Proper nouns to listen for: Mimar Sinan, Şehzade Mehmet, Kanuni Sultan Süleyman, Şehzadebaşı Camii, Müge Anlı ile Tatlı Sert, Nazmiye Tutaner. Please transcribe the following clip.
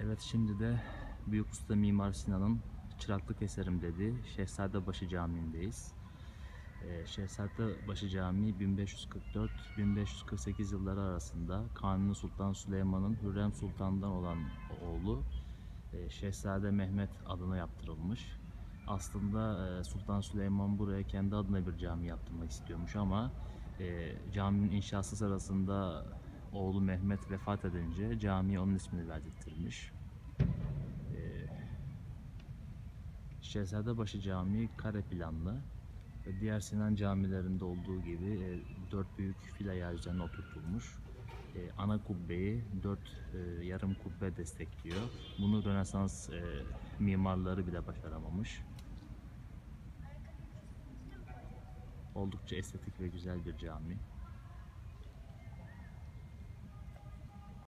Evet, şimdi de Büyük Usta Mimar Sinan'ın çıraklık eserim dediği Şehzadebaşı Camii'ndeyiz. Şehzadebaşı Camii 1544-1548 yılları arasında Kanuni Sultan Süleyman'ın Hürrem Sultan'dan olan oğlu Şehzade Mehmet adına yaptırılmış. Aslında Sultan Süleyman buraya kendi adına bir cami yaptırmak istiyormuş ama caminin inşası sırasında oğlu Mehmet vefat edince camiye onun ismini verdirtmiş. Şehzadebaşı Camii kare planlı ve diğer Sinan camilerinde olduğu gibi dört büyük file yerlerine oturtulmuş. Ana kubbeyi dört yarım kubbe destekliyor. Bunu Rönesans mimarları bile başaramamış. Oldukça estetik ve güzel bir cami.